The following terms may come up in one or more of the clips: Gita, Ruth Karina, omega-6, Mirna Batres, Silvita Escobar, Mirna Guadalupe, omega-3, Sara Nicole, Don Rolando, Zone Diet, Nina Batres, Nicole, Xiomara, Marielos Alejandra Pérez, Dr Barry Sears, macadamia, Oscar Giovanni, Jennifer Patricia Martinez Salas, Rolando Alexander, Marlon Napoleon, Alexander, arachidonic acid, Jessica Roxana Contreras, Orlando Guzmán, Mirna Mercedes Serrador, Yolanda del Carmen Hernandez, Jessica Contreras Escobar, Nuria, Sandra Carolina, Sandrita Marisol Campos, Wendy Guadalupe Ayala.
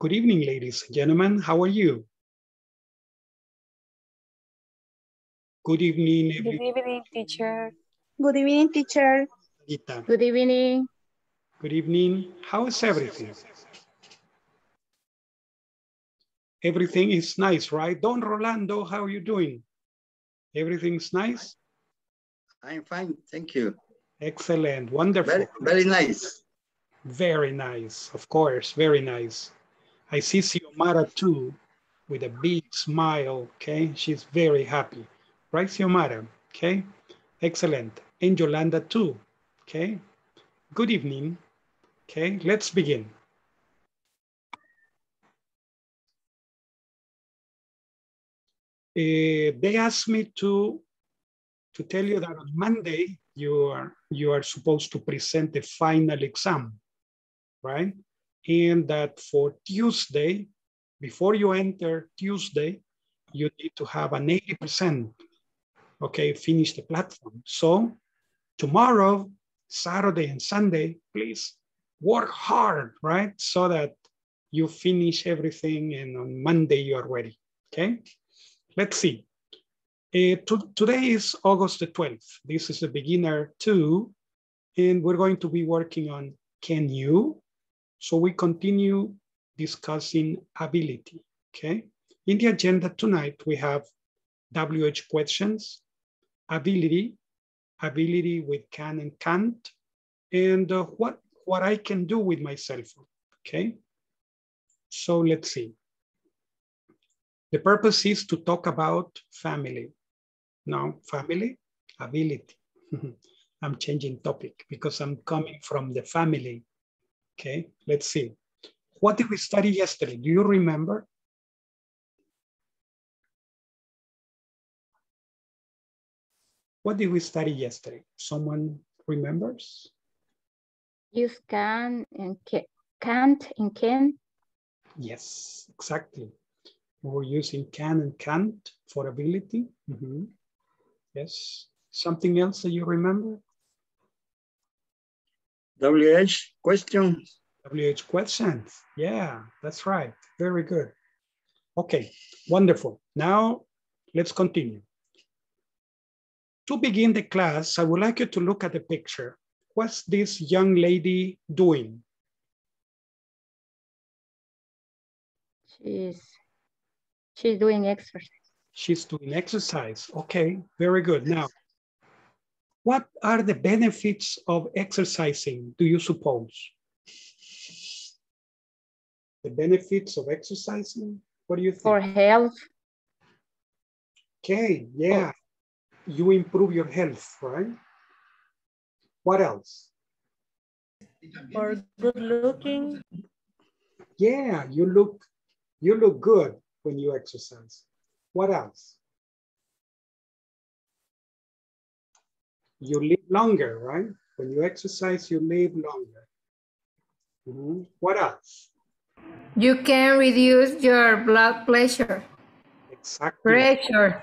Good evening, ladies and gentlemen. How are you? Good evening. Good evening, teacher. Good evening, teacher. Gita. Good evening. Good evening. How is everything? Everything is nice, right? Don Rolando, how are you doing? Everything's nice? I'm fine, thank you. Excellent, wonderful. Very nice. Very nice, of course, very nice. I see Xiomara too, with a big smile, okay? She's very happy, right, Xiomara? Okay, excellent. And Yolanda too, okay? Good evening, okay, let's begin. They asked me to tell you that on Monday, you are supposed to present the final exam, right? And that for Tuesday, before you enter Tuesday, you need to have an 80%, okay, finish the platform. So tomorrow, Saturday and Sunday, please work hard, right? So that you finish everything and on Monday you are ready, okay? Let's see. Today is August the 12th. This is the beginner 2, and we're going to be working on can you? So we continue discussing ability, okay? In the agenda tonight, we have WH questions, ability with can and can't, and what I can do with my cell phone, okay? So let's see. The purpose is to talk about family. Now, family, ability. I'm changing topic because I'm coming from the family. Okay, let's see. What did we study yesterday? Do you remember? What did we study yesterday? Someone remembers? Use can and can't and can. Yes, exactly. We're using can and can't for ability. Mm-hmm. Yes. Something else that you remember? WH questions. WH questions. Yeah, that's right. Very good. Okay, wonderful. Now let's continue. To begin the class, I would like you to look at the picture. What's this young lady doing? She's doing exercise. She's doing exercise. Okay, very good. Now, what are the benefits of exercising, do you suppose? The benefits of exercising? What do you think? For health. Okay, yeah. You improve your health, right? What else? For good looking. Yeah, you look good when you exercise. What else? You live longer, right? When you exercise, you live longer. Mm-hmm. What else? You can reduce your blood pressure. Exactly. Pressure.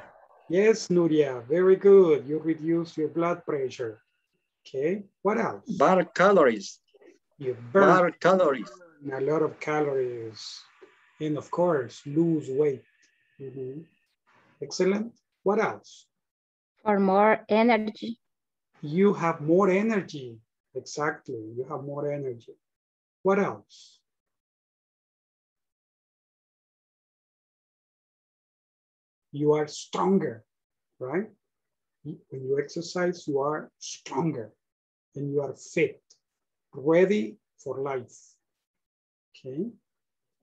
Yes, Nuria, very good. You reduce your blood pressure. Okay, what else? Burn calories. You burn calories. A lot of calories. And of course, lose weight. Mm-hmm. Excellent. What else? For more energy. You have more energy. Exactly. You have more energy. What else? You are stronger, right? When you exercise, you are stronger and you are fit, ready for life. Okay.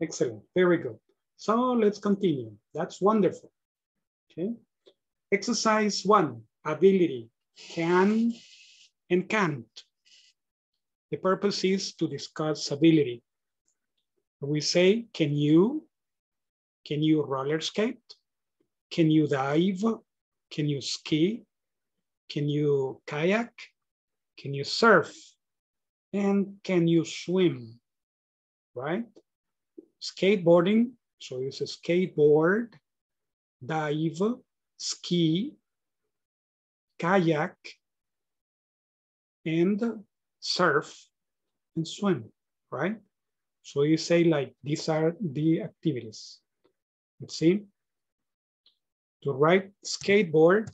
Excellent, very good. So let's continue. That's wonderful, okay? Exercise 1, ability, can and can't. The purpose is to discuss ability. We say, can you roller skate? Can you dive? Can you ski? Can you kayak? Can you surf? And can you swim, right? Skateboarding, so it's a skateboard, dive, ski, kayak, and surf, and swim, right? So you say like, these are the activities. Let's see. To ride skateboard,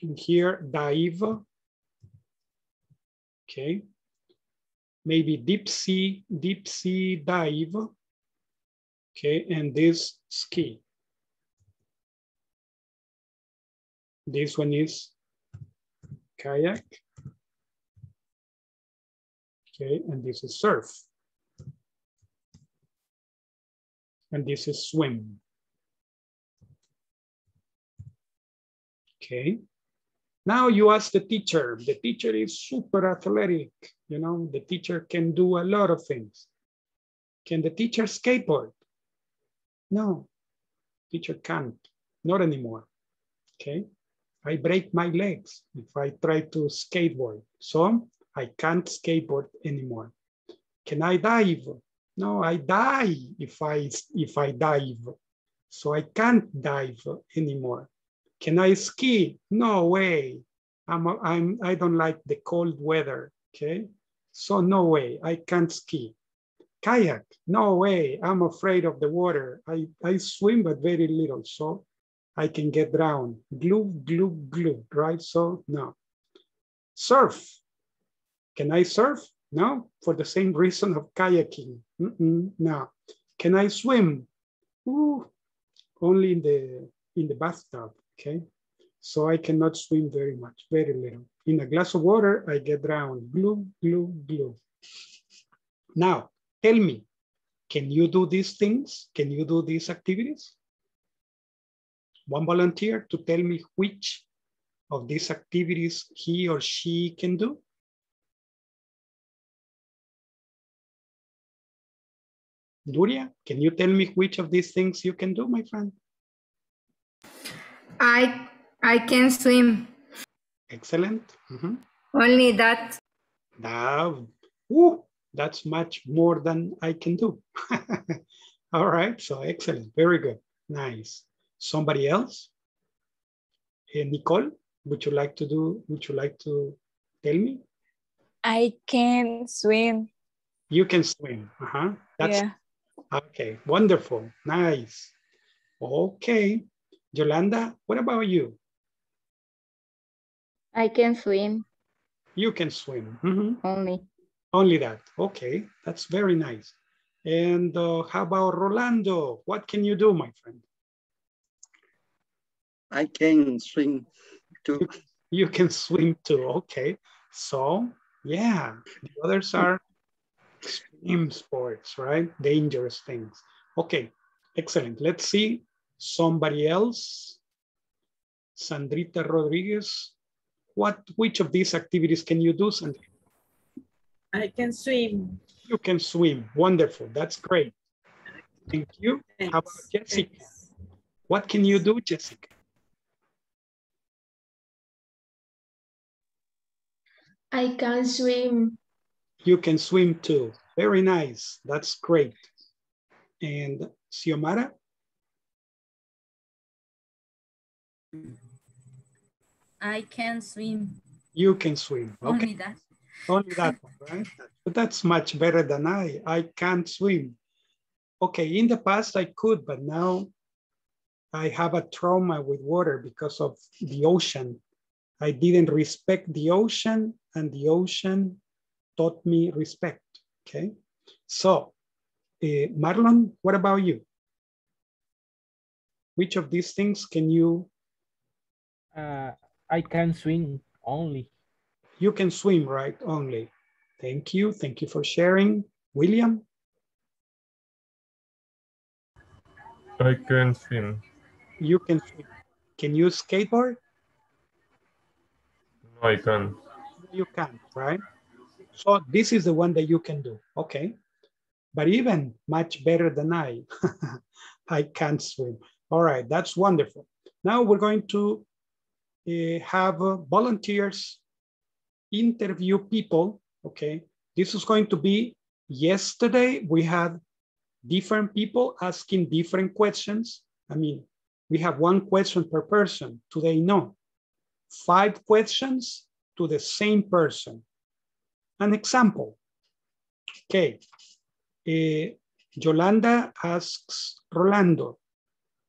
in here, dive, okay. Maybe deep sea dive, okay, and this ski. This one is kayak, okay, and this is surf. And this is swim. Okay. Now you ask the teacher. The teacher is super athletic. You know, the teacher can do a lot of things. Can the teacher skateboard? No, teacher can't, not anymore. Okay. I break my legs if I try to skateboard. So I can't skateboard anymore. Can I dive? No, I die if I dive. So I can't dive anymore. Can I ski? No way. I don't like the cold weather, okay? So no way, I can't ski. Kayak, no way, I'm afraid of the water. I swim, but very little, so I can get drowned. Glue, right? So no. Surf, can I surf? No, for the same reason of kayaking. No. Can I swim? Ooh, only in the bathtub, okay? So I cannot swim very much, very little. In a glass of water, I get drowned. Glue. Now, tell me, can you do these things? Can you do these activities? One volunteer to tell me which of these activities he or she can do. Nuria, can you tell me which of these things you can do, my friend? I can swim. Excellent. Mm-hmm. Only that. Now, that's much more than I can do. All right, so excellent, very good, nice. Somebody else? Hey, Nicole, would you like to tell me? I can swim. You can swim, That's yeah. Okay, wonderful, nice. Okay, Yolanda, what about you? I can swim. You can swim. Mm-hmm. Only that, okay, that's very nice. And how about Rolando? What can you do, my friend? I can swim too. You can swim too, okay. So, yeah, the others are extreme sports, right? Dangerous things. Okay, excellent. Let's see somebody else. Sandrita Rodriguez. Which of these activities can you do, Sandrita? I can swim. You can swim. Wonderful. That's great. Thank you. Thanks. How about Jessica? Thanks. What can you do, Jessica? I can swim. You can swim too. Very nice. That's great. And Xiomara? I can swim. You can swim. Okay. Only that. Only that one, right? But that's much better than I can't swim. Okay, in the past I could, but now I have a trauma with water because of the ocean. I didn't respect the ocean, and the ocean taught me respect, okay? So, Marlon, what about you? Which of these things can you? I can swim only. You can swim, right? Only. Thank you. Thank you for sharing. William? I can swim. You can swim. Can you skateboard? No, I can't. You can't, right? So this is the one that you can do, okay? But even much better than I. I can't swim. All right, that's wonderful. Now we're going to have volunteers interview people, okay? This is going to be, yesterday we had different people asking different questions. I mean, we have one question per person, today no. 5 questions to the same person. An example. Okay. Yolanda asks Rolando,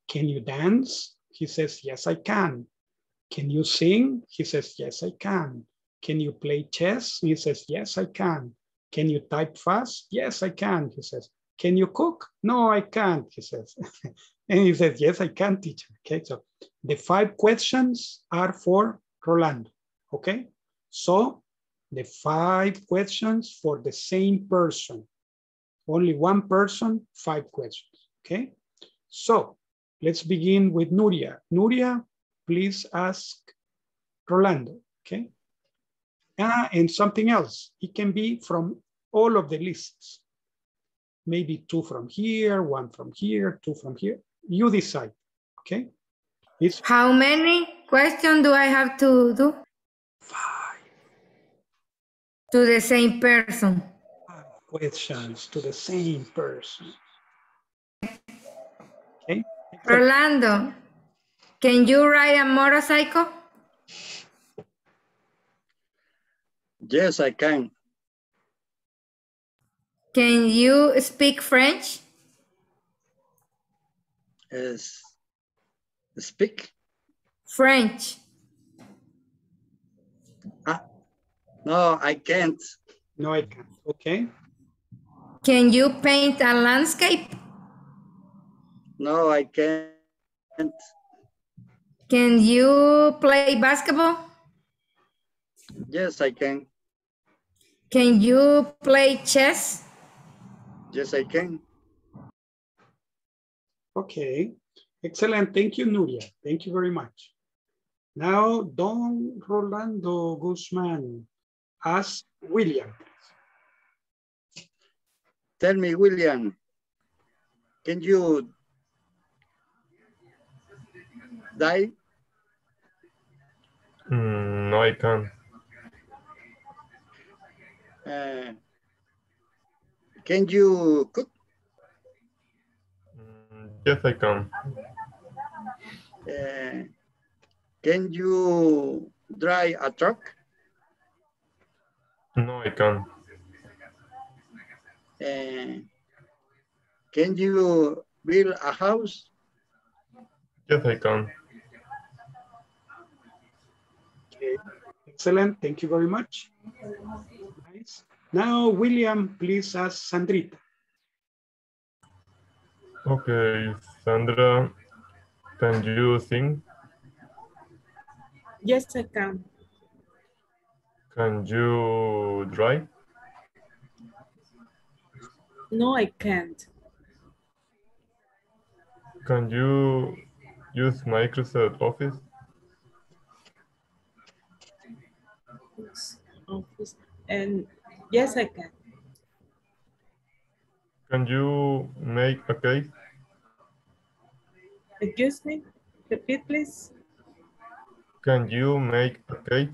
can you dance? He says, yes, I can. Can you sing? He says, yes, I can. Can you play chess? He says, yes, I can. Can you type fast? Yes, I can, he says. Can you cook? No, I can't, he says. And he says, yes, I can, teacher. Okay, so the 5 questions are for Rolando, okay? So the 5 questions for the same person. Only one person, 5 questions, okay? So let's begin with Nuria. Nuria, please ask Rolando, okay? And something else. It can be from all of the lists. Maybe 2 from here, 1 from here, 2 from here. You decide, okay? It's how many questions do I have to do? 5. To the same person. 5 questions to the same person. Okay. Rolando, can you ride a motorcycle? Yes, I can. Can you speak French? Yes. Speak? French. No, I can't. No, I can't. Okay. Can you paint a landscape? No, I can't. Can you play basketball? Yes, I can. Can you play chess? Yes, I can. Okay, excellent. Thank you, Nuria. Thank you very much. Now, Don Rolando Guzman, ask William. Tell me, William, can you die? No, I can't. Can you cook? Yes, I can. Can you drive a truck? No, I can't. Can you build a house? Yes, I can. Okay. Excellent. Thank you very much. Now, William, please ask Sandrita. Okay, Sandra, can you sing? Yes, I can. Can you drive? No, I can't. Can you use Microsoft Office? And yes, I can. Can you make a cake? Excuse me, repeat please. Can you make a cake?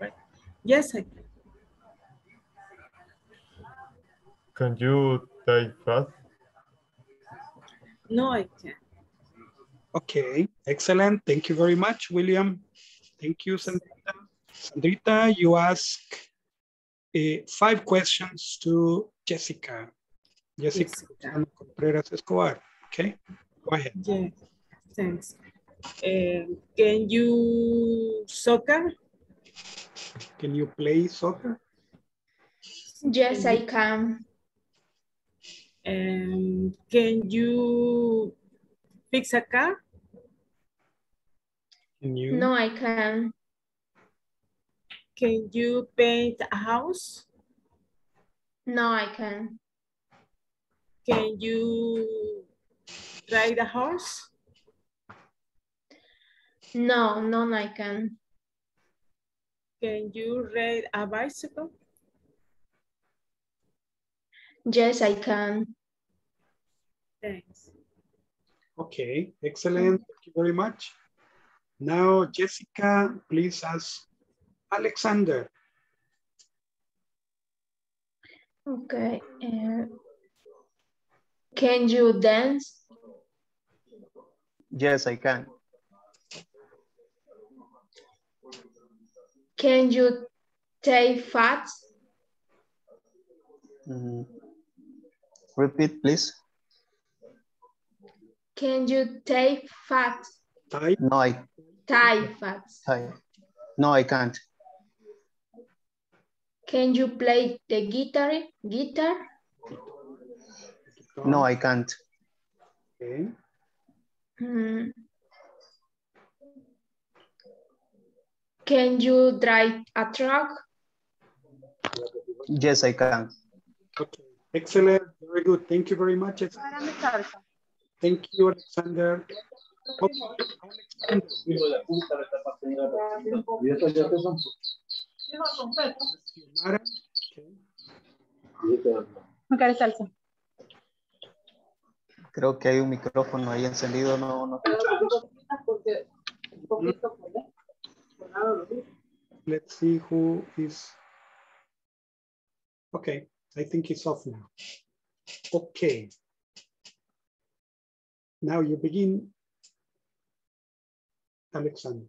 Right. Yes, I can. Can you type fast? No, I can. Okay, excellent. Thank you very much, William. Thank you, Sandrita. Sandrita, you ask 5 questions to Jessica. Jessica Contreras Escobar. Okay, go ahead. Yes, thanks. Can you soccer? Can you play soccer? Yes, I can. Can you fix a car? Can you? No, I can. Can you paint a house? No, I can. Can you ride a horse? No, none I can. Can you ride a bicycle? Yes, I can. Thanks. Okay, excellent. Thank you very much. Now, Jessica, please ask Alexander. Okay. Can you dance? Yes, I can. Can you take fat? Repeat, please. Can you take fat? No, I tie fat. No, I can't. Can you play the guitar? No, I can't. Okay. Can you drive a truck? Yes, I can. Okay, excellent, very good. Thank you very much. Thank you, Alexander. Okay. Creo que hay un micrófono ahí encendido, no. Let's see who is. Okay, I think it's off now. Okay. Now you begin, Alexander.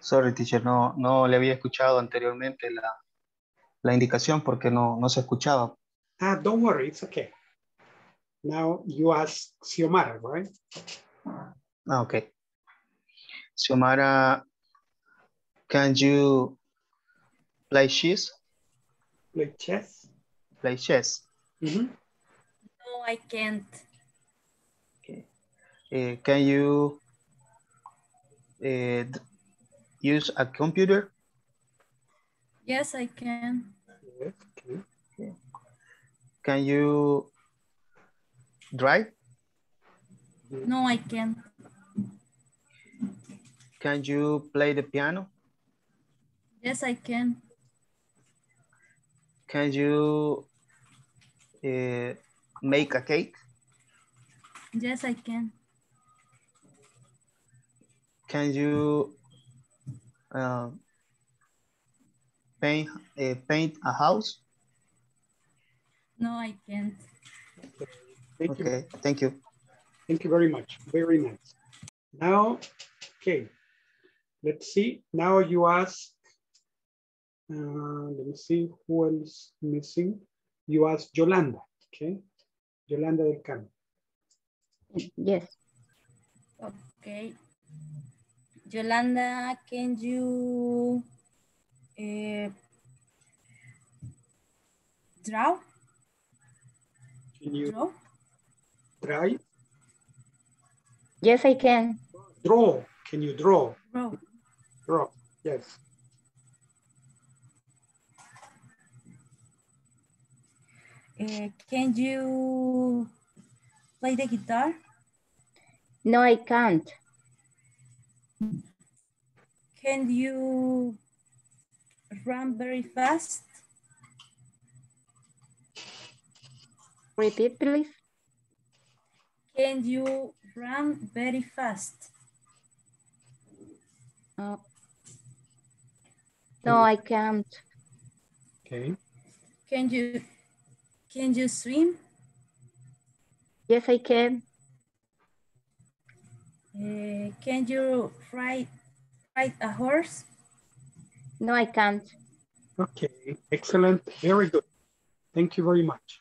Sorry, teacher, no le había escuchado anteriormente la indicación porque no se escuchaba. Ah, don't worry, it's okay. Now you ask Xiomara, right? Okay. Xiomara, can you play chess? Play chess? Play chess. Mm-hmm. No, I can't. Okay. Can you use a computer? Yes, I can. Yes, okay. Okay. Can you drive? No, I can't. Can you play the piano? Yes, I can. Can you make a cake? Yes, I can. Can you paint a house? No, I can't. Okay, thank you. Thank you very much. Very nice. Now, okay, let's see. Now you ask, let me see who else missing. You ask Yolanda, okay? Yolanda del Carmen. Yes. Okay. Yolanda, can you draw? Can you draw? Try? Yes, I can. Draw. Can you draw? Draw. Draw. Yes. Can you play the guitar? No, I can't. Can you run very fast? Repeat, please. Can you run very fast? No, I can't. Okay. Can you swim? Yes, I can. Can you ride a horse? No, I can't. Okay, excellent, very good. Thank you very much.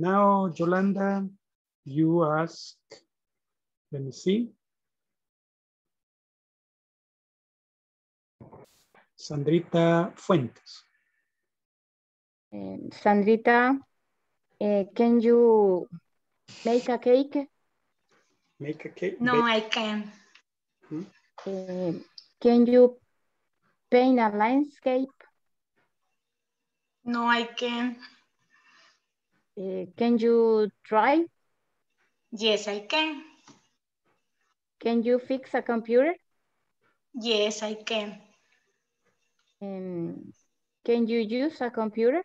Now, Yolanda, you ask, let me see. Sandrita Fuentes. Sandrita, can you make a cake? Make a cake? No, I can. Hmm? Can you paint a landscape? No, I can. Can you drive? Yes, I can. Can you fix a computer? Yes, I can. Can you use a computer?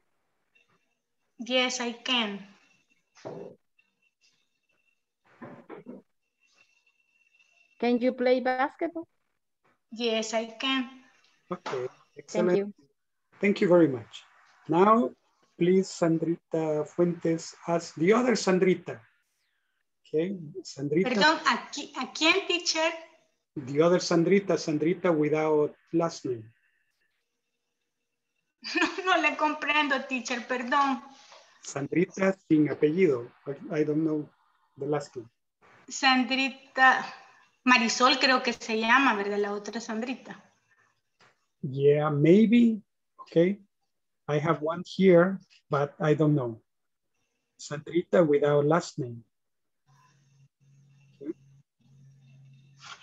Yes, I can. Can you play basketball? Yes, I can. Okay, excellent. Thank you. Thank you very much. Now, please, Sandrita Fuentes, ask the other Sandrita. Okay, Sandrita. Perdón, ¿a quién, teacher? The other Sandrita, Sandrita without last name. No le comprendo, teacher, perdón. Sandrita sin apellido. I don't know the last name. Sandrita Marisol creo que se llama, ¿verdad? La otra Sandrita. Yeah, maybe. Okay. I have one here, but I don't know. Sandrita without last name. Okay.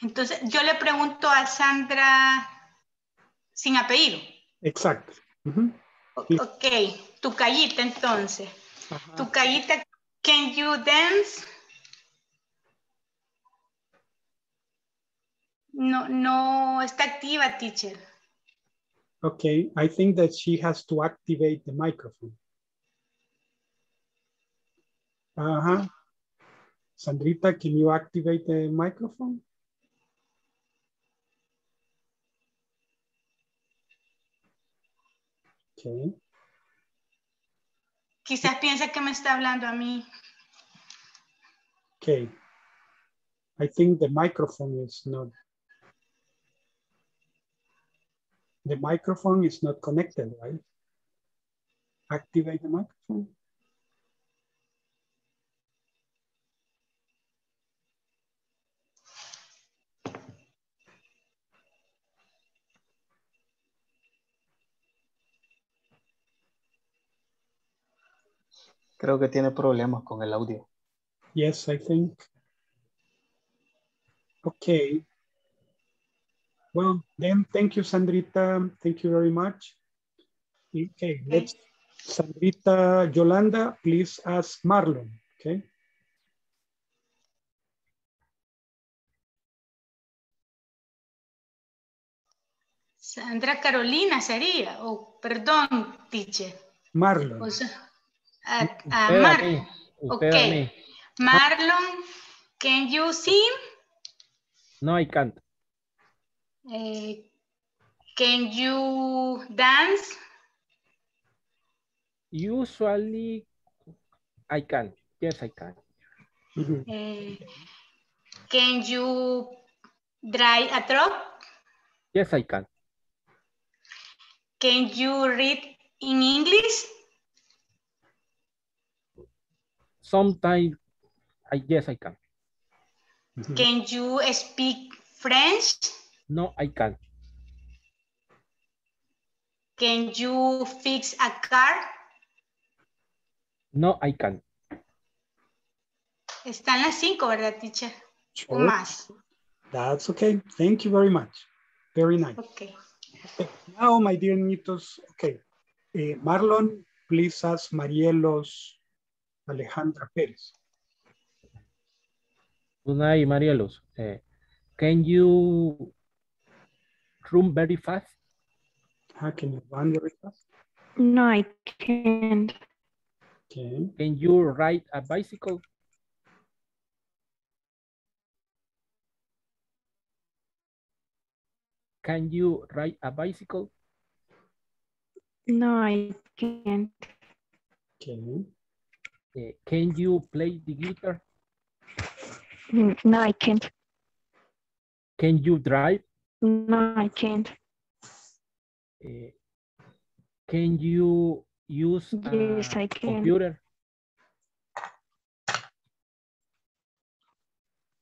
Entonces, yo le pregunto a Sandra sin apellido. Exacto. Mm-hmm. Okay. Tucayita, entonces. Uh-huh. Tucayita, can you dance? No, no está activa, teacher. Okay, I think that she has to activate the microphone. Uh-huh. Sandrita, can you activate the microphone? Okay. Quizás piensa que me está hablando a mí. Okay. I think the microphone is not. The microphone is not connected, right? Activate the microphone. Creo que tiene problemas con el audio. Yes, I think. Okay. Well, then, thank you, Sandrita. Thank you very much. Okay, let's, Sandrita, Yolanda, please ask Marlon, okay? Sandra Carolina sería, oh, perdón, teacher. Marlon. O sea, a Marlon. Okay. Marlon, can you sing? No, I can't. Can you dance? Usually I can. Yes, I can. Can you drive a truck? Yes, I can. Can you read in English? Sometimes, yes, I can. Can you speak French? No, I can't. Can you fix a car? No, I can't. Están las 5, ¿verdad, teacher? Sure. O más. That's okay. Thank you very much. Very nice. Okay. Now, my dear nietos, okay. Marlon, please ask Marielos Alejandra Pérez. Good night, Marielos. Can you run very fast? How can you run very fast? No, I can't. Okay. Can you ride a bicycle? Can you ride a bicycle? No, I can't. Okay. Can you play the guitar? No, I can't. Can you drive? No, I can't. Can you use a computer?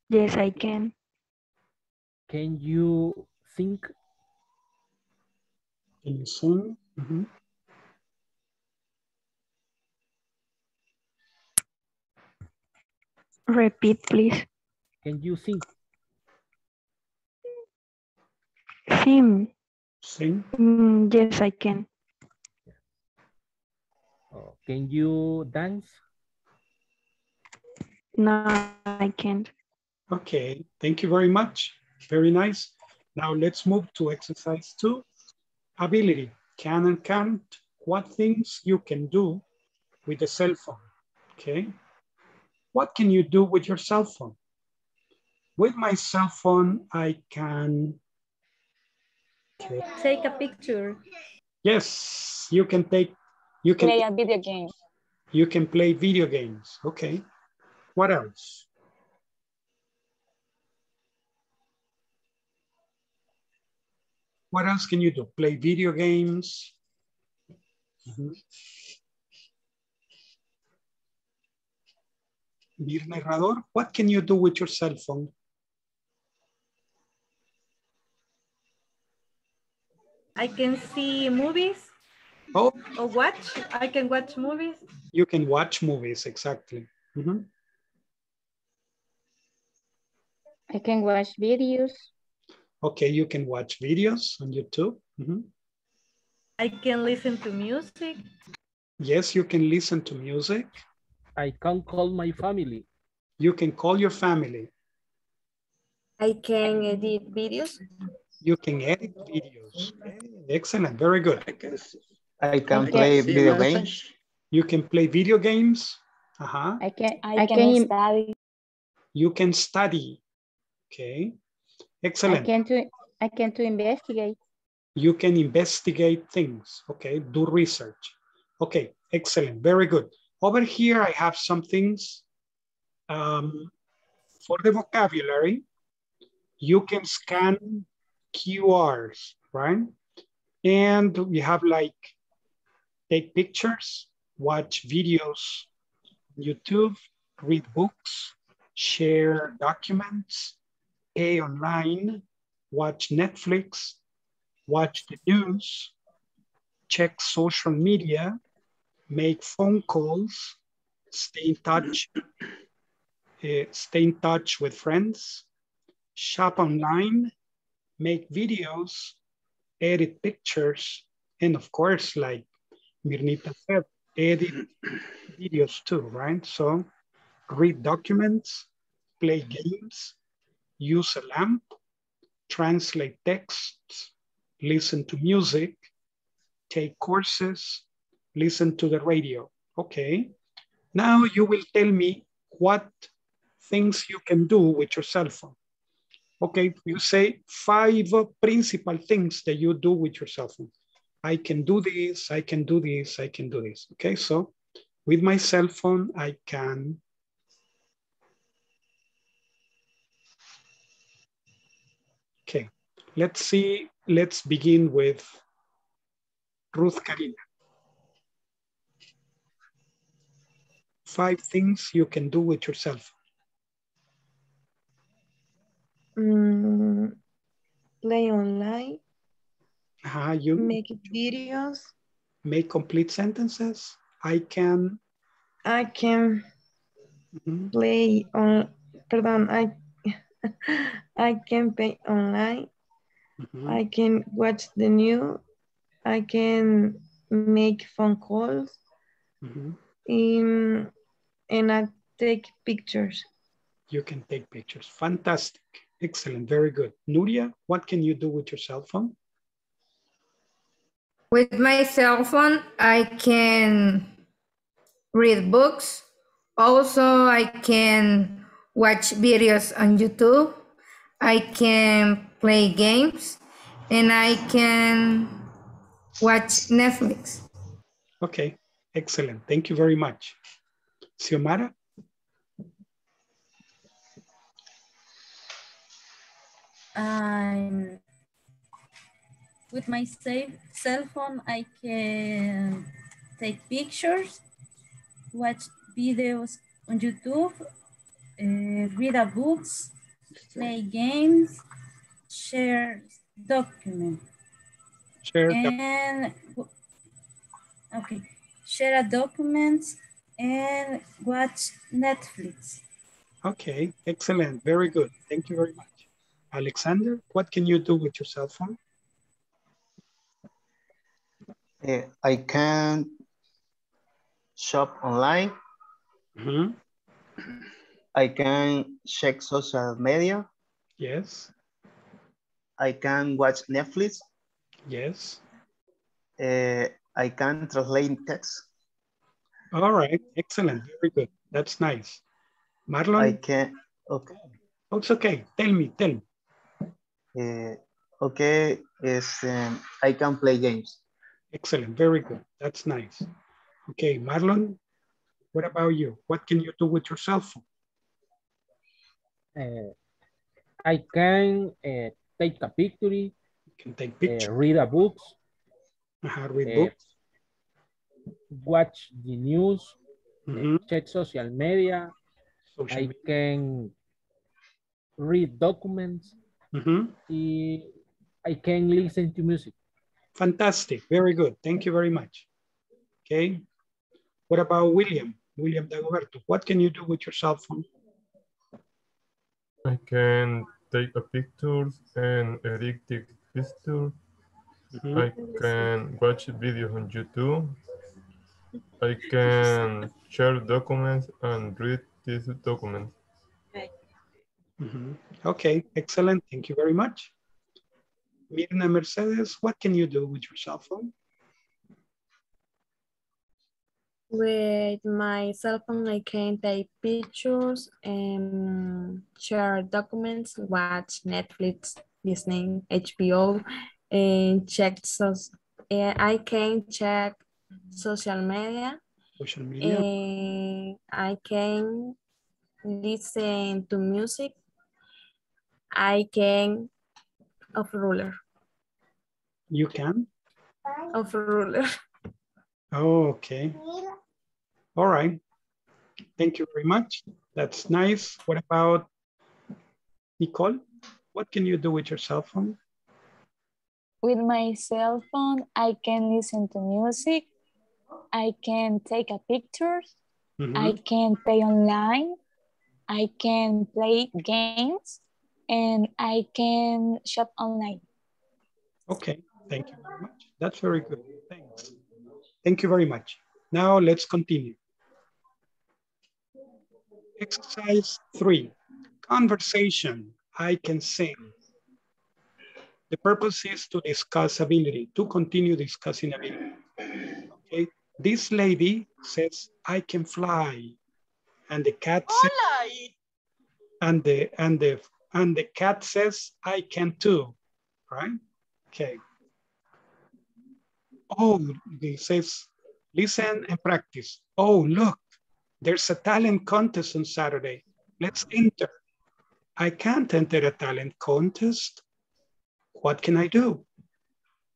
Yes, I can. Can you think? Can you sing? Mm-hmm. Repeat, please. Can you sing? Sing. Sing? Yes, I can. Oh, can you dance? No, I can't. Okay, thank you very much. Very nice. Now let's move to exercise 2. Ability. Can and can't. What things you can do with a cell phone. Okay. What can you do with your cell phone? With my cell phone, I can... Okay. Take a picture. Yes, you can take... You can play a video game. You can play video games. Okay. What else? What else can you do? Play video games. Mm-hmm. Mirna Herrador, what can you do with your cell phone? I can see movies. Oh. Or watch. I can watch movies. You can watch movies, exactly. Mm-hmm. I can watch videos. Okay, you can watch videos on YouTube. Mm-hmm. I can listen to music. Yes, you can listen to music. I can call my family. You can call your family. I can edit videos. You can edit videos. Excellent, very good. I can play video games. You can play video games. Uh-huh. I can study. You can study. Okay, excellent. I can investigate. You can investigate things. Okay, do research. Okay, excellent, very good. Over here, I have some things for the vocabulary. You can scan QRs, right? And we have like take pictures, watch videos, YouTube, read books, share documents, pay online, watch Netflix, watch the news, check social media, make phone calls, stay in touch with friends, shop online, make videos, edit pictures, and of course, like Mirnita said, edit videos too, right? So read documents, play games, use a lamp, translate texts, listen to music, take courses, listen to the radio. Okay, now you will tell me what things you can do with your cell phone. Okay, you say 5 principal things that you do with your cell phone. I can do this, I can do this, I can do this. Okay, so with my cell phone, I can okay, let's see, let's begin with Ruth Karina. 5 things you can do with yourself. Play online. You make videos. Make complete sentences. I can mm-hmm. play on. Pardon. I can play online. Mm-hmm. I can watch the news. I can make phone calls. Mm-hmm. And I take pictures. You can take pictures. Fantastic. Excellent. Very good. Nuria, what can you do with your cell phone? With my cell phone, I can read books. Also, I can watch videos on YouTube. I can play games. And I can watch Netflix. Okay. Excellent. Thank you very much. Xiomara? With my cell phone, I can take pictures, watch videos on YouTube, read books, play games, share documents. Share documents and watch Netflix. Okay, excellent, very good. Thank you very much. Alexander, what can you do with your cell phone? I can shop online. Mm-hmm. I can check social media. Yes. I can watch Netflix. Yes. I can translate text. All right, excellent, very good. That's nice. Marlon? I can, okay. Oh, it's okay, tell me. Okay, yes, I can play games. Excellent, very good, that's nice. Okay, Marlon, what about you? What can you do with your cell phone? I can take a picture. Can take pictures. Read a book. Read books. Watch the news. Check social media. I can read documents. I can listen to music. Fantastic. Very good. Thank you very much. Okay. What about William? William Dagoberto, what can you do with your cell phone? I can take a picture and edit the picture. I can watch videos on YouTube. I can share documents and read these documents. Okay, excellent. Thank you very much. Mirna Mercedes, what can you do with your cell phone? With my cell phone, I can take pictures and share documents, watch Netflix, Disney, HBO, and check. I can check social media. And I can listen to music. I can off ruler. You can? Off ruler. Oh, okay. All right. Thank you very much. That's nice. What about Nicole? What can you do with your cell phone? With my cell phone, I can listen to music. I can take a picture. I can pay online. I can play games. And I can shop online. Okay, thank you very much. That's very good, thanks. Thank you very much. Now let's continue. Exercise 3, conversation, I can sing. The purpose is to discuss ability, to continue discussing ability. Okay, this lady says, I can fly. And the cat says, and the cat says, I can too, right? Okay. Oh, he says, listen and practice. Oh, look, there's a talent contest on Saturday. Let's enter. I can't enter a talent contest. What can I do?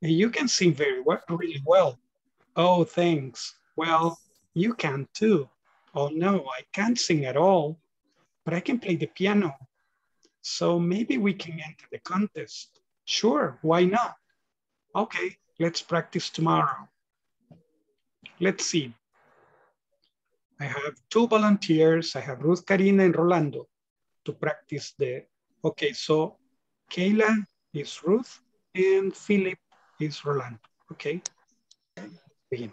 You can sing very well, really well. Oh, thanks. Well, you can too. Oh no, I can't sing at all, but I can play the piano. So maybe we can enter the contest. Sure, why not? Okay, let's practice tomorrow. Let's see. I have two volunteers. I have Ruth Karina and Rolando to practice the, okay, so Kayla is Ruth and Philip is Rolando. Okay, begin.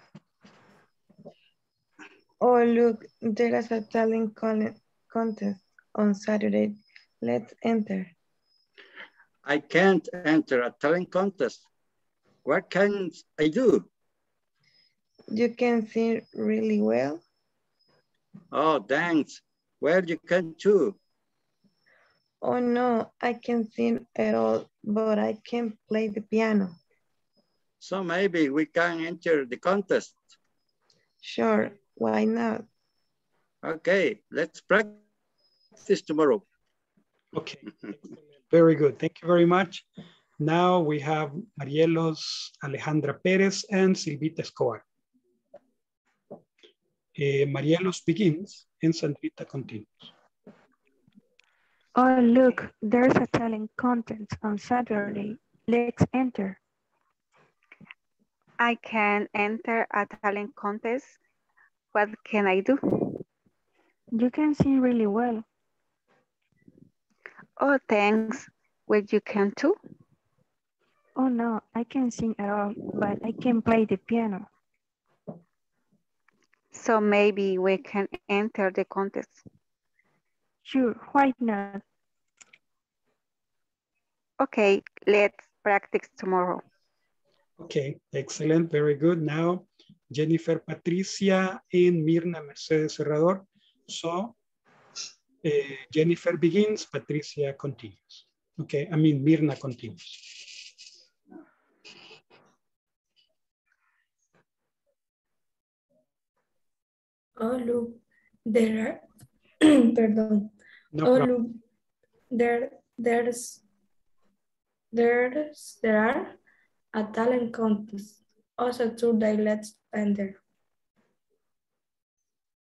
Oh, look, there is a talent contest on Saturday. Let's enter. I can't enter a talent contest. What can I do? You can sing really well. Oh, thanks. Well, you can too. Oh, no, I can't sing at all, but I can play the piano. So maybe we can enter the contest. Sure, why not? Okay, let's practice tomorrow. Okay, very good. Thank you very much. Now we have Marielos Alejandra Pérez and Silvita Escobar. Marielos begins and Sandrita continues. Oh, look, there's a talent contest on Saturday. Let's enter. I can enter a talent contest. What can I do? You can sing really well. Oh, thanks. Well, you can too. Oh, no, I can't sing at all, but I can play the piano. So maybe we can enter the contest. Sure, why not? Okay, let's practice tomorrow. Okay, excellent, very good. Now, Jennifer Patricia and Mirna Mercedes Serrador. So, Jennifer begins, Patricia continues. Okay, Mirna continues. Oh, look, there are, pardon. No problem. Look, there's There are a talent contest, also 2 dialects and there.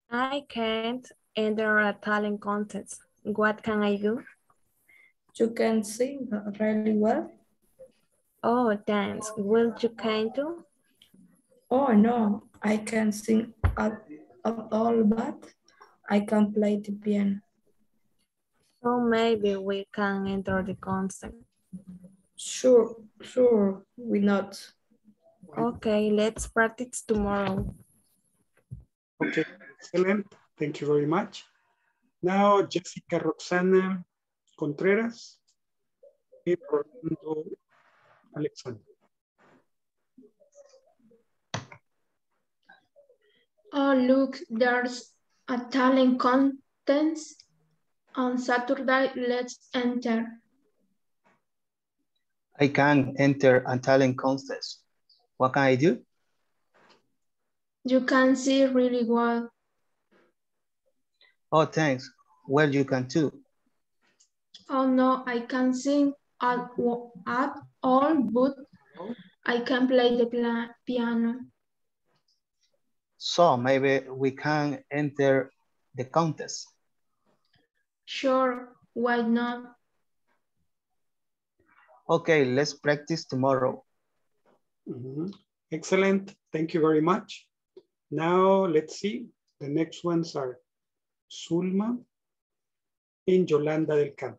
I can't enter a talent contest. What can I do? You can sing really well. Oh, dance. Will you can do? Oh, no, I can't sing at all, but I can play the piano. So maybe we can enter the concert. Sure, we not. Okay, let's practice tomorrow. Okay, excellent. Thank you very much. Now, Jessica Roxana Contreras and Rolando Alexander. Oh, look, there's a talent contest on Saturday. Let's enter. I can enter a talent contest. What can I do? You can see really well. Oh, thanks. Well, you can too. Oh, no, I can't sing at all, but I can play the piano. So maybe we can enter the contest. Sure, why not? Okay, let's practice tomorrow. Mm-hmm. Excellent, thank you very much. Now let's see, the next ones are Sulma and Yolanda del Carmen.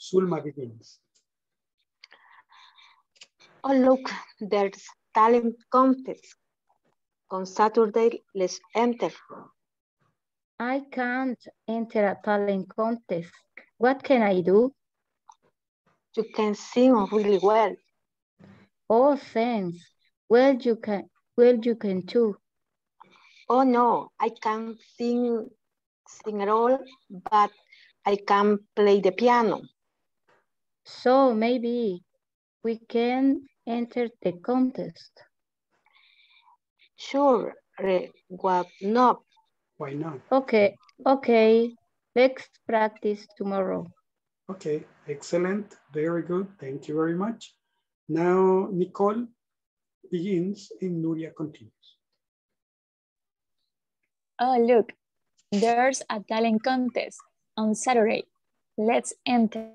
Sulma begins. Oh, look, there's talent contest. On Saturday, let's enter. I can't enter a talent contest. What can I do? You can sing really well. Oh, thanks. Well, you can too. Oh no, I can't sing at all, but I can play the piano. So maybe we can enter the contest. Sure, what not? Why not? Okay, let's practice tomorrow. Okay, excellent, very good, thank you very much. Now Nicole begins and Nuria continues. Oh look, there's a talent contest on Saturday. Let's enter.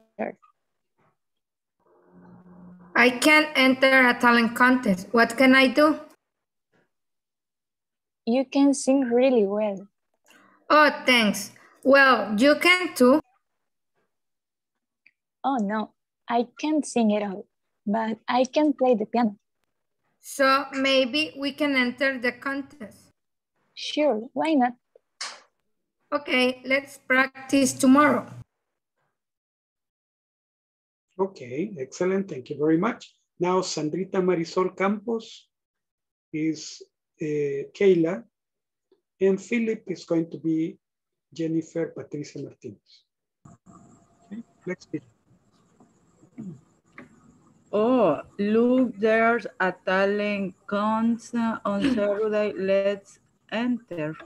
I can't enter a talent contest. What can I do? You can sing really well. Oh, thanks. Well, you can too. Oh, no, I can't sing at all, but I can play the piano. So maybe we can enter the contest. Sure, why not? Okay, let's practice tomorrow. Okay, excellent. Thank you very much. Now, Sandrita Marisol Campos is... Kayla, and Philip is going to be Jennifer Patricia Martinez. Okay, let's see. Oh, look, there's a talent contest on Saturday. Let's enter.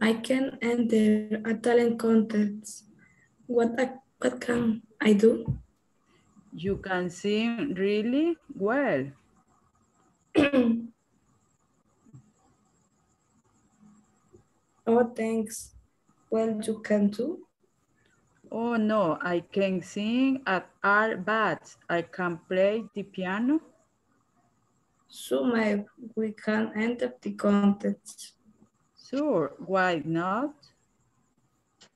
I can enter a talent contest. What can I do? You can sing really well. Oh, thanks. Well, you can too. Oh, no, I can sing at all, but I can play the piano. So maybe we can enter the contest. Sure, why not?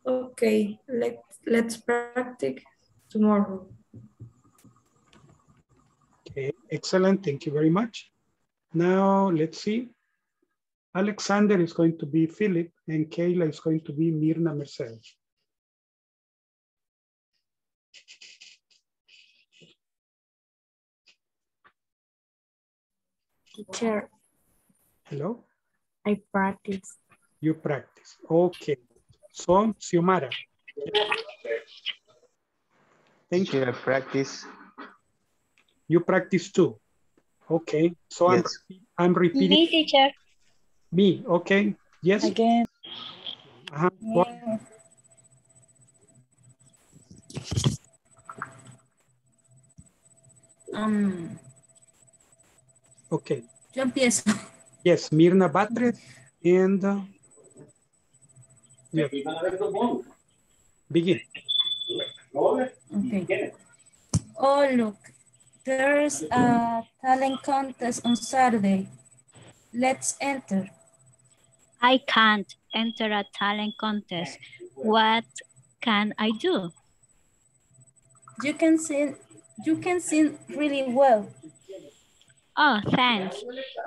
Okay, let's practice tomorrow. Okay, excellent, thank you very much. Now, let's see. Alexander is going to be Philip and Kayla is going to be Mirna Mercedes. Teacher. Hello? I practice. You practice. Okay. So, Xiomara. Thank you. I practice. You practice too. Okay. So yes. I'm repeating. Me, teacher. Me, okay, yes. Again. Yeah. Okay. Yo empiezo. Yes, Mirna Batres and yeah. Begin. Okay. Oh, look, there's a talent contest on Saturday. Let's enter. I can't enter a talent contest. What can I do? You can sing really well. Oh, thanks.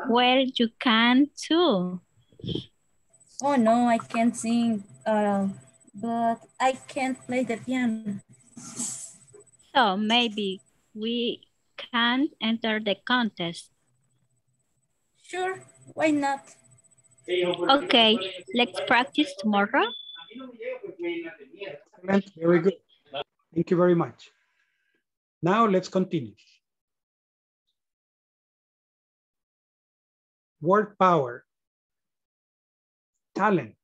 Well, you can too. Oh no, I can't sing, but I can play the piano. So maybe we can enter the contest. Sure, why not? Okay, let's practice tomorrow. Very good. Thank you very much. Now let's continue. Word power. Talent.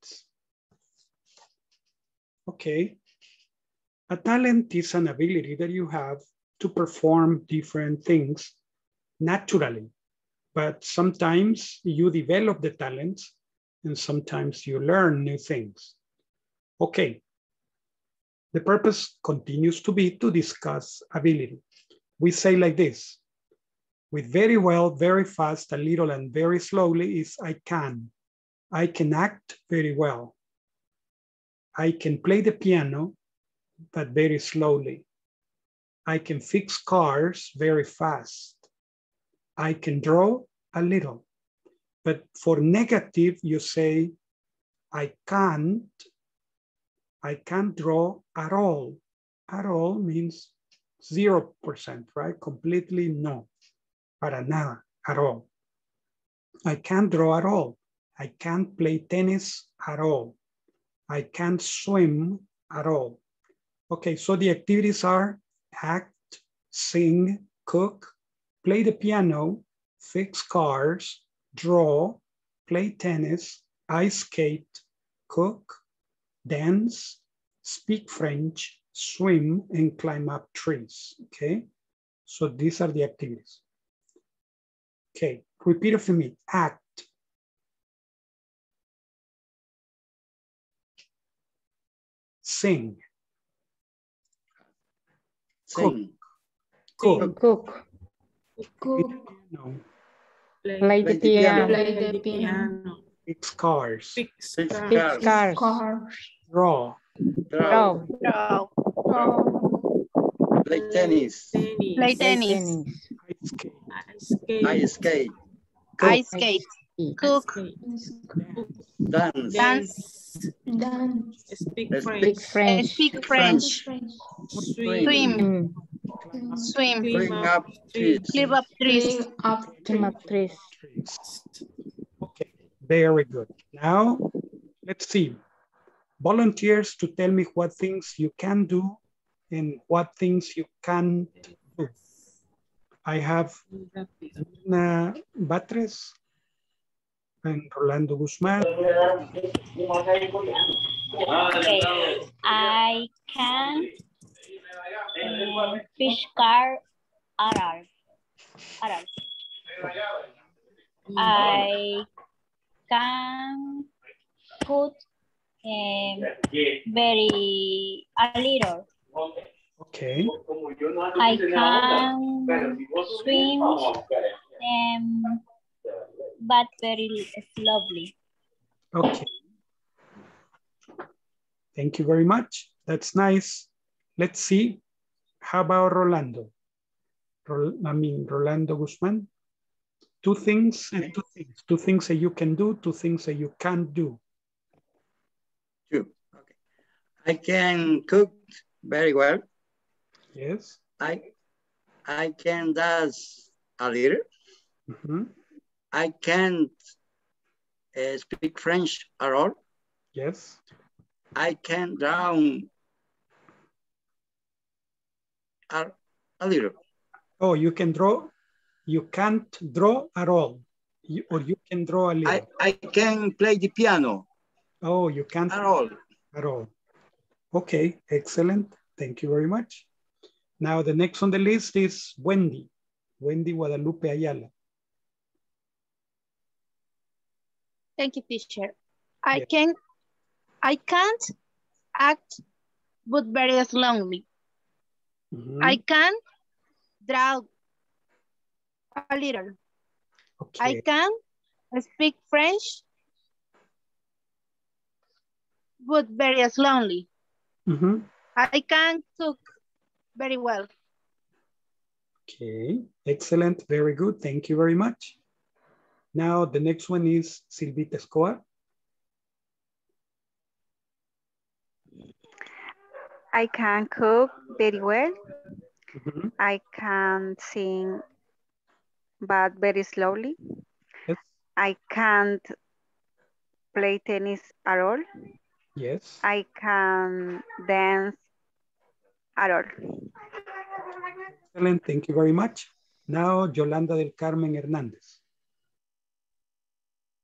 Okay. A talent is an ability that you have to perform different things naturally. But sometimes you develop the talents and sometimes you learn new things. Okay. The purpose continues to be to discuss ability. We say like this, with very well, very fast, a little, and very slowly is I can. I can act very well. I can play the piano, but very slowly. I can fix cars very fast. I can draw a little. But for negative, you say, I can't draw at all. At all means 0%, right? Completely no, para nada, at all. I can't draw at all. I can't play tennis at all. I can't swim at all. Okay, so the activities are act, sing, cook, play the piano, fix cars, draw, play tennis, ice skate, cook, dance, speak French, swim, and climb up trees, okay? So these are the activities. Okay, repeat after me, act. Sing. Sing. Cook. Cook. Cook. Play the piano. Play the piano. Fix cars. Fix cars. Draw. Draw. Play tennis. Play tennis. Ice skate. Ice skate. Ice skate. Cook. Dance. Dance. Dance. Speak French. Swim. Swim. Climb up trees. Climb up trees. Okay, very good. Now, let's see. Volunteers to tell me what things you can do and what things you can't do. I have Nina Batres and Orlando Guzmán. Okay. I can fish car at all. At all. I can put very a little. Okay. I can swim but very lovely. Okay. Thank you very much. That's nice. Let's see. How about Rolando? Rolando Guzman. Two things and two things. Two things that you can do, two things that you can't do. Two. Okay. I can cook very well. Yes. I can dance a little. Mm-hmm. I can't speak French at all. Yes. I can draw a little. Oh, you can draw? You can't draw at all. You can draw a little. I can play the piano. Oh, you can't at all. At all. Okay, excellent. Thank you very much. Now the next on the list is Wendy. Wendy Guadalupe Ayala. Thank you, teacher. I can't act, but very slowly. Mm-hmm. I can draw a little. Okay. I can speak French, but very slowly. Mm-hmm. I can cook very well. Okay, excellent, very good. Thank you very much. Now the next one is Silvita Escobar. I can cook very well. Mm-hmm. I can sing, but very slowly. Yes. I can't play tennis at all. Yes. I can dance at all. Excellent, thank you very much. Now, Yolanda del Carmen Hernandez.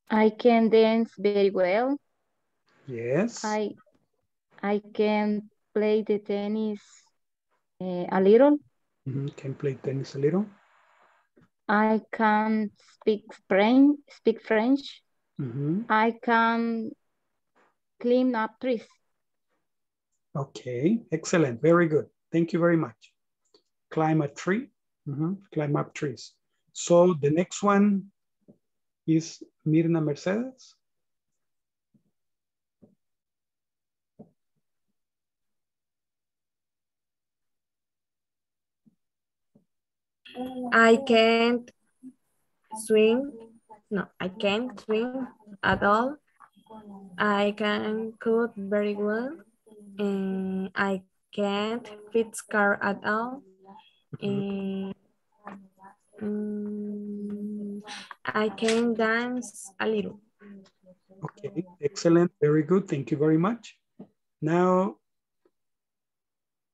I can dance very well. Yes. I can play the tennis a little. Mm-hmm. Can play tennis a little. I can speak French. Mm-hmm. I can clean up trees. Okay, excellent, very good. Thank you very much. Climb a tree, mm-hmm. Climb up trees. So the next one is Mirna Mercedes. I can't swim at all. I can cook very well. I can't fit car at all. I can dance a little. Okay, excellent, very good. Thank you very much. Now,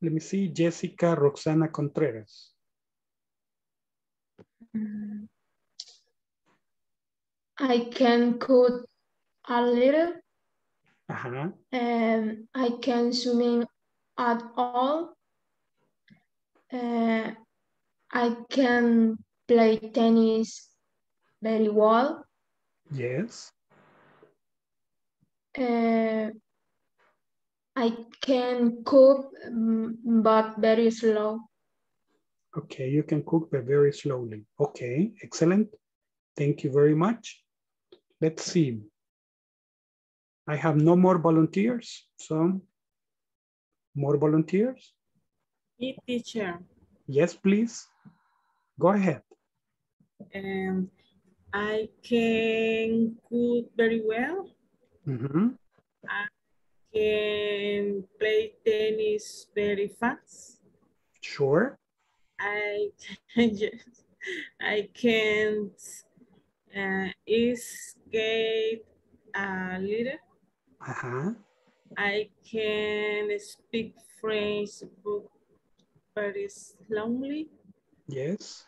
let me see, Jessica Roxana Contreras. I can cook a little. Uh-huh. I can swim at all. I can play tennis very well. Yes. I can cook, but very slow. Okay, you can cook, but very slowly. Okay, excellent. Thank you very much. Let's see. I have no more volunteers. So, more volunteers? Hey, teacher. Yes, please. Go ahead. I can cook very well. Mm-hmm. I can play tennis very fast. Sure. I can skate a little. Uh-huh. I can speak French, but very slowly. Yes.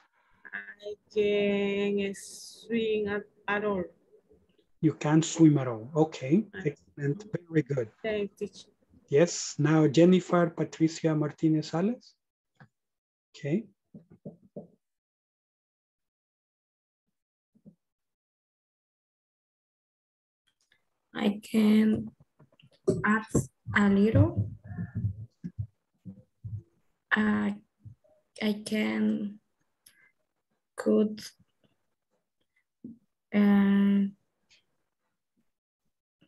I can swim at all. You can't swim at all. Okay, excellent, very good. Thank you. Yes, now Jennifer Patricia Martinez Salas. Okay. I can act a little. I can cook.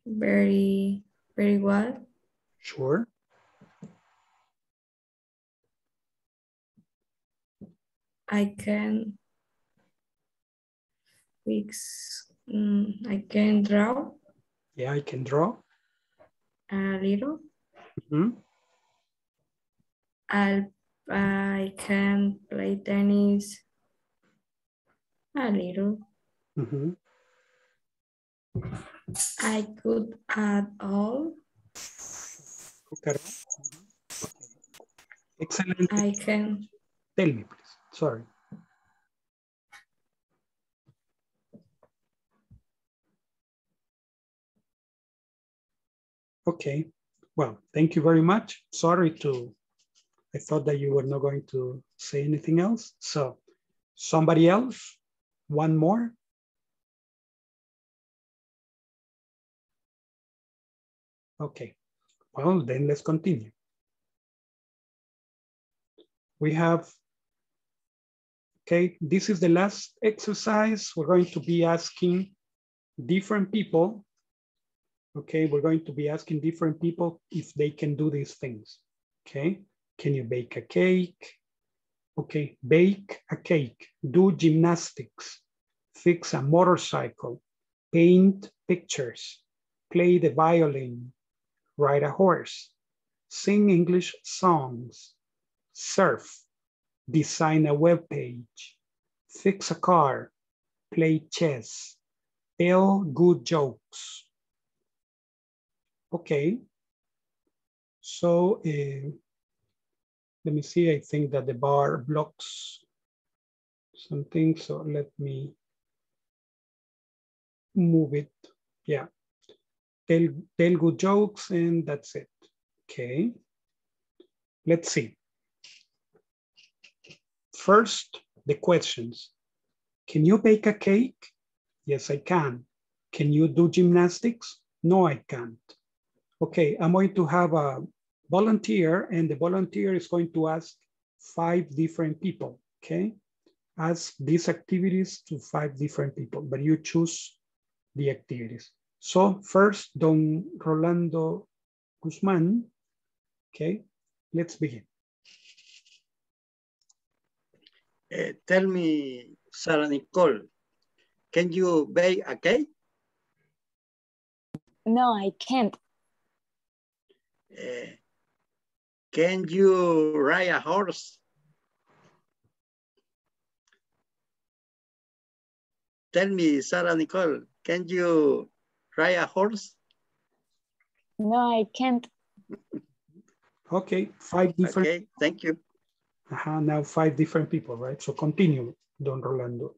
Very, very well. Sure. I can fix, I can draw. Yeah, I can draw. A little. Mm-hmm. I can play tennis a little. Mm-hmm. I could add all. Okay. Excellent. I can. Tell me, please. Sorry. Okay, well, thank you very much. Sorry I thought that you were not going to say anything else. So Somebody else? One more? Okay, well, then let's continue. We have, okay, this is the last exercise. We're going to be asking different people, okay? We're going to be asking different people if they can do these things, okay? Can you bake a cake? Okay, bake a cake, do gymnastics, fix a motorcycle, paint pictures, play the violin, ride a horse, sing English songs, surf, design a web page, fix a car, play chess, tell good jokes. Okay, so let me see, I think that the bar blocks something, so let me move it. Yeah, tell good jokes and that's it. Okay, let's see. First, the questions. Can you bake a cake? Yes, I can. Can you do gymnastics? No, I can't. Okay, I'm going to have a volunteer, and the volunteer is going to ask 5 different people, okay? Ask these activities to 5 different people, but you choose the activities. So first, Don Rolando Guzman, okay? Let's begin. Tell me, Sara Nicole, can you bake a cake? No, I can't. Can you ride a horse? Tell me, Sara Nicole, can you ride a horse? No, I can't. Okay, 5 different. Okay, thank you. Now 5 different people, right? So continue, Don Rolando.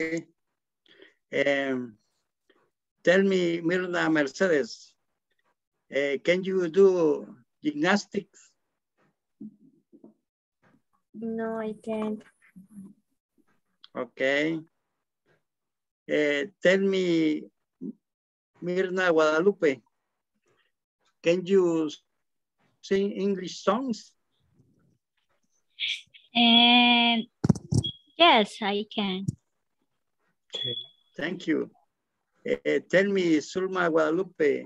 Okay. Tell me, Mirna Mercedes. Can you do gymnastics? No, I can't. Okay. Tell me, Mirna Guadalupe, can you sing English songs? Yes, I can. Okay. Thank you. Tell me, Sulma Guadalupe,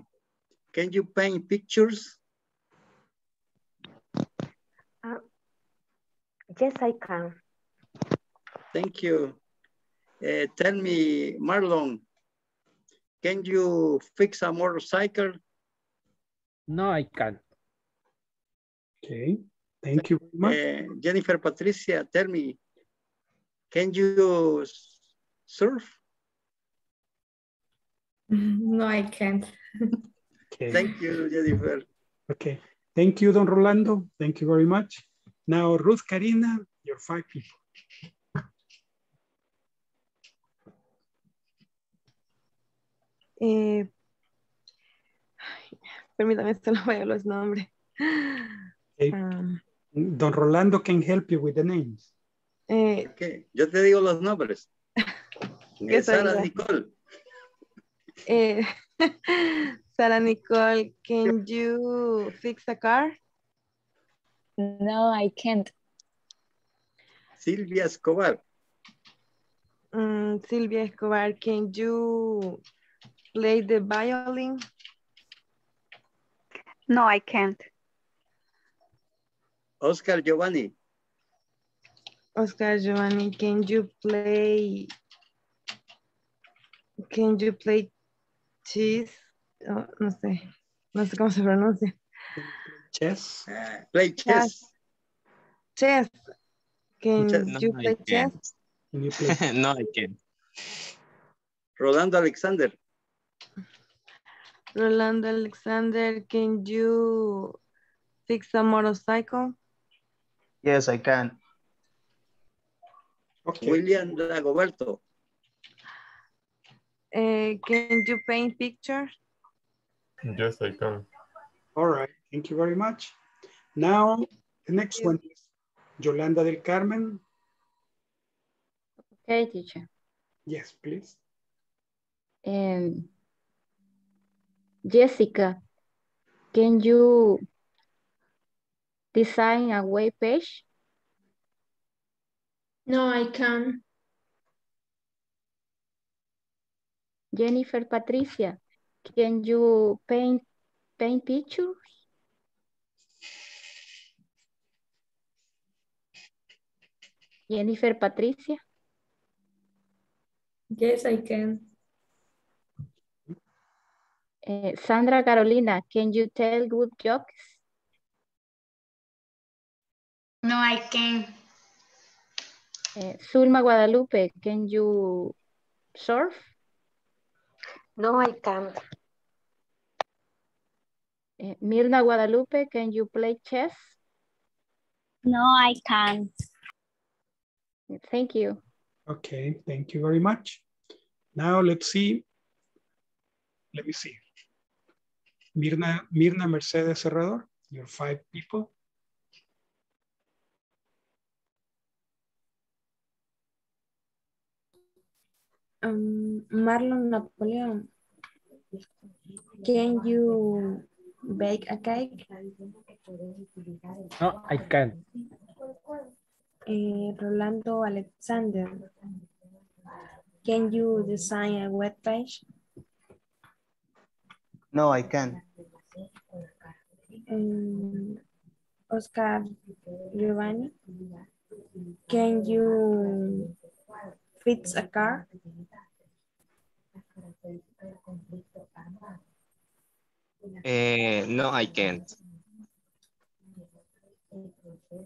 can you paint pictures? Yes, I can. Thank you. Tell me, Marlon, can you fix a motorcycle? No, I can't. Okay, thank you very much. Jennifer Patricia, tell me, can you surf? No, I can't. Okay. Thank you, Jennifer. Okay. Thank you, Don Rolando. Thank you very much. Now, Ruth Karina, your 5 people. Permítame, se los veo los nombres. Okay. Don Rolando can help you with the names. Okay. Yo te digo los nombres. Sara Nicole. Sara Nicole, can you fix a car? No, I can't. Silvita Escobar. Silvita Escobar, can you play the violin? No, I can't. Oscar Giovanni. Oscar Giovanni, can you play cheese? Oh, no sé cómo se pronuncia. Chess. Play chess. Chess. Can you play chess? Can you play? No, I can't. Rolando Alexander. Rolando Alexander, can you fix a motorcycle? Yes, I can. Okay. William Lagoberto. Can you paint pictures? Yes, I can. All right, thank you very much. Now, the next one is Yolanda del Carmen. Okay, teacher. Yes, please. Jessica, can you design a web page? No, I can't. Jennifer Patricia, can you paint pictures? Jennifer Patricia? Yes, I can. Sandra Carolina, can you tell good jokes? No, I can't. Sulma Guadalupe, can you surf? No, I can't. Mirna Guadalupe, can you play chess? No, I can't. Thank you. Okay, thank you very much. Now let's see. Let me see. Mirna Mercedes Serrador, your 5 people. Marlon Napoleon, can you bake a cake? No, I can't. Rolando Alexander, can you design a web page? No, I can't. Oscar Giovanni, can you fix a car? No, I can't.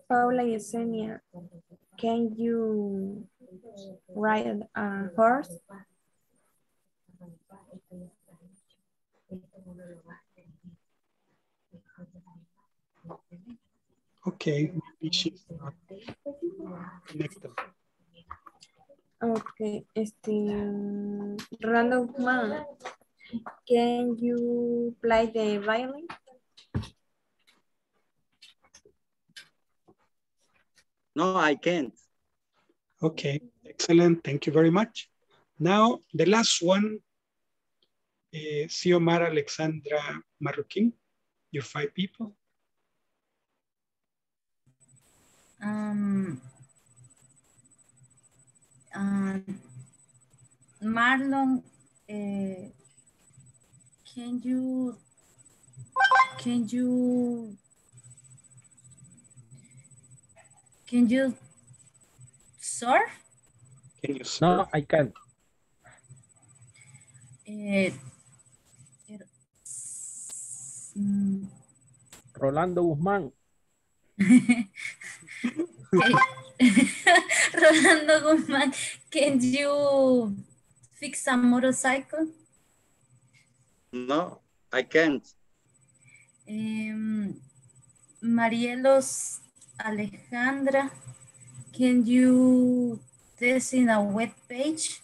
Paula Yesenia, can you ride a horse? Okay, maybe she's not connected. Okay, Rolando Guzmán, can you play the violin? No, I can't. Okay, excellent. Thank you very much. Now, the last one, Siomara Alexandra Marroquín, your 5 people. Marlon, can you surf? Can you surf? No, I can't. Rolando Guzmán. Rolando Guzmán, can you fix a motorcycle? No, I can't. Marielos Alejandra, can you design a web page?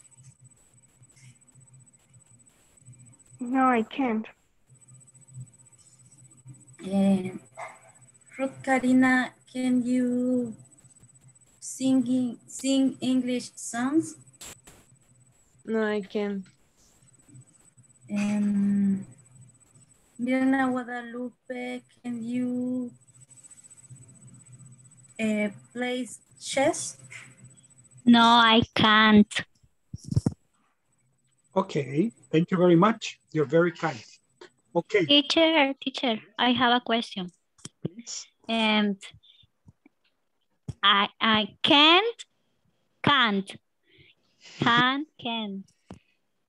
No, I can't. Ruth Karina, can you sing English songs? No, I can't. Mirna Guadalupe, can you play chess? No, I can't. Okay, thank you very much. You're very kind. Okay. Teacher, I have a question. Please. And I can't.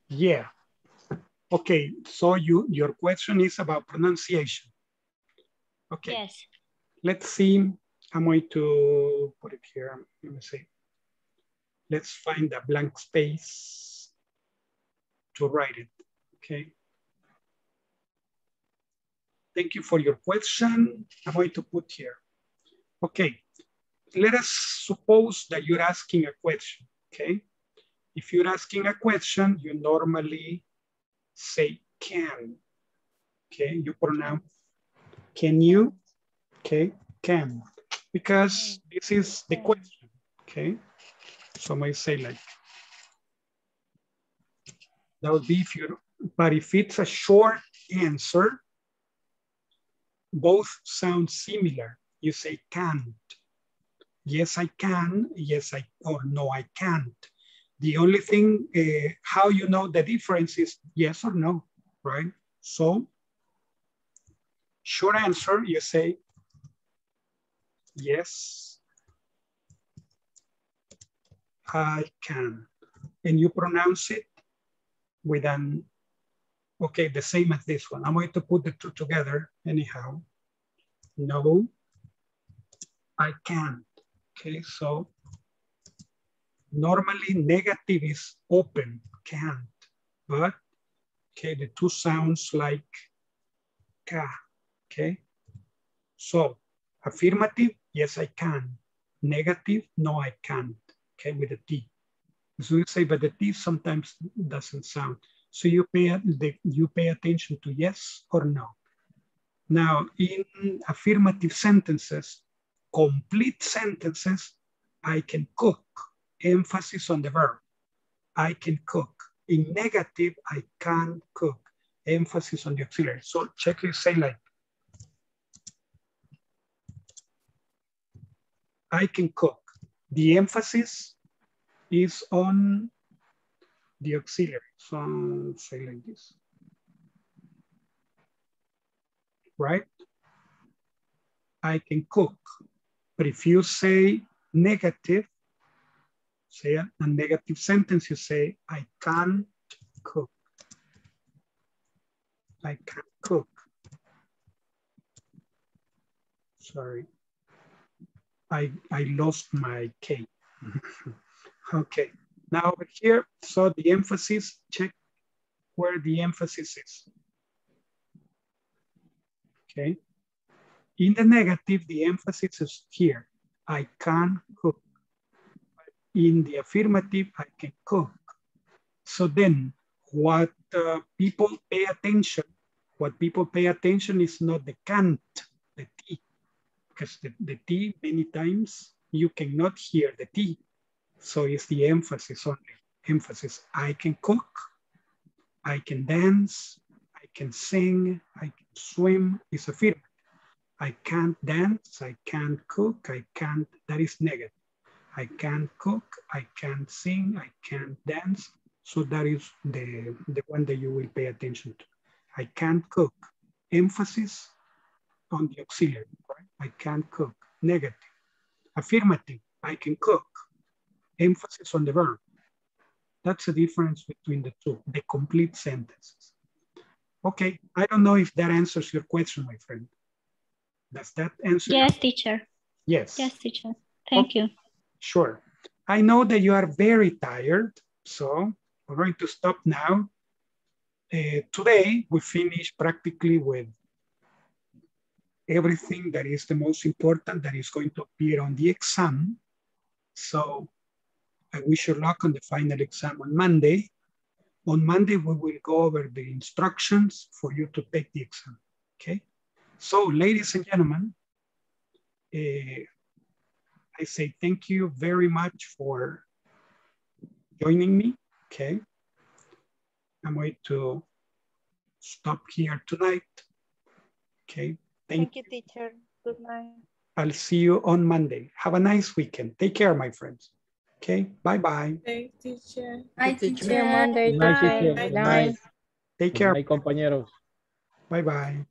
Yeah. Okay, so your question is about pronunciation. Okay. Yes. Let's see. I'm going to put it here. Let me see. Let's find a blank space to write it. Okay. Thank you for your question. I'm going to put here. Okay. Let us suppose that you're asking a question. Okay. If you're asking a question, you normally say can. Okay. You pronounce can you? Okay. Can. Because this is the question. Okay. So I say like That would be futile. But if it's a short answer, both sound similar. You say can't. Yes, I can. Yes, I, or no, I can't. The only thing, how you know the difference is yes or no, right? So, short answer, you say yes, I can. And you pronounce it with an, okay, the same as this one. I'm going to put the two together anyhow. No, I can't. Okay, so normally negative is open, can't, but okay, the two sounds like ka, okay? So affirmative, yes, I can. Negative, no, I can't, okay, with a T. So you say, but the T sometimes doesn't sound. So you pay attention to yes or no. Now, in affirmative sentences, complete sentences, I can cook. Emphasis on the verb, I can cook. In negative, I can't cook. Emphasis on the auxiliary. So check it, say like, I can cook. The emphasis is on the auxiliary. So say like this, right? I can cook. But if you say negative, say a negative sentence, you say, I can't cook. I can't cook. Sorry, I lost my K. Okay, now over here, so the emphasis, check where the emphasis is. Okay, in the negative, the emphasis is here. I can't cook. In the affirmative, I can cook. So then what people pay attention, is not the can't, the T, because the T many times you cannot hear the T. So it's the emphasis only, emphasis. I can cook, I can dance, I can sing, I can swim, is affirmative. I can't dance, I can't cook, I can't, that is negative. I can't cook, I can't sing, I can't dance. So that is the one that you will pay attention to. I can't cook. Emphasis on the auxiliary, right? I can't cook, negative. Affirmative, I can cook. Emphasis on the verb. That's the difference between the two, the complete sentences. Okay, I don't know if that answers your question, my friend. Does that answer? Yes, teacher. Yes. Yes, teacher. Thank you. Sure. I know that you are very tired, so we're going to stop now. Today, we finish practically with everything that is the most important that is going to appear on the exam. So I wish you luck on the final exam on Monday. On Monday, we will go over the instructions for you to take the exam, okay? So ladies and gentlemen, I say thank you very much for joining me, okay? I'm going to stop here tonight, okay? Thank you, teacher. Good night. I'll see you on Monday. Have a nice weekend. Take care, my friends. Okay, bye-bye. Bye, teacher. Bye, teacher. Monday. Bye, teacher. Bye. Take care. Bye, compañeros. Bye-bye.